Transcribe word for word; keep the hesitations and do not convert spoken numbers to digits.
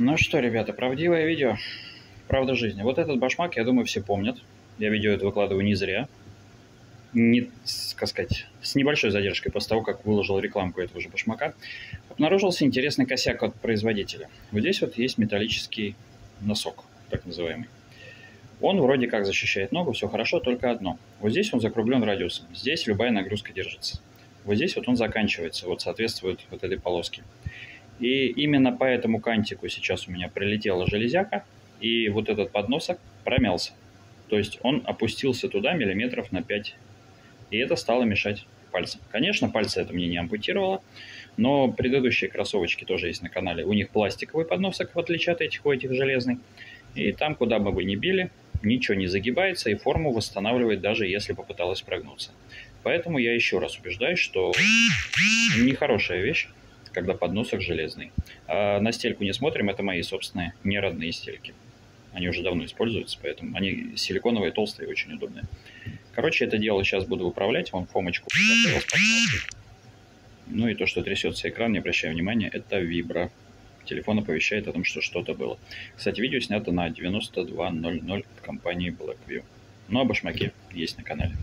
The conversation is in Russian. Ну что, ребята, правдивое видео, правда жизни. Вот этот башмак, я думаю, все помнят. Я видео это выкладываю не зря. Не, как сказать, с небольшой задержкой после того, как выложил рекламку этого же башмака. Обнаружился интересный косяк от производителя. Вот здесь вот есть металлический носок, так называемый. Он вроде как защищает ногу, все хорошо, только одно. Вот здесь он закруглен радиусом, здесь любая нагрузка держится. Вот здесь вот он заканчивается, вот соответствует вот этой полоске. И именно по этому кантику сейчас у меня прилетела железяка, и вот этот подносок промялся. То есть он опустился туда миллиметров на пять, и это стало мешать пальцам. Конечно, пальцы это мне не ампутировало, но предыдущие кроссовочки тоже есть на канале. У них пластиковый подносок, в отличие от этих, у этих железный. И там, куда бы вы ни били, ничего не загибается, и форму восстанавливает, даже если попыталась прогнуться. Поэтому я еще раз убеждаюсь, что нехорошая вещь, когда подносок железный. А на стельку не смотрим, это мои собственные неродные стельки. Они уже давно используются, поэтому они силиконовые, толстые, очень удобные. Короче, это дело сейчас буду управлять. Вон Фомочку приготовил, поставил. Ну и то, что трясется экран, не обращаю внимания, это вибра. Телефон оповещает о том, что что-то было. Кстати, видео снято на девяносто два ноль ноль компании Blackview. Ну а башмаки есть на канале.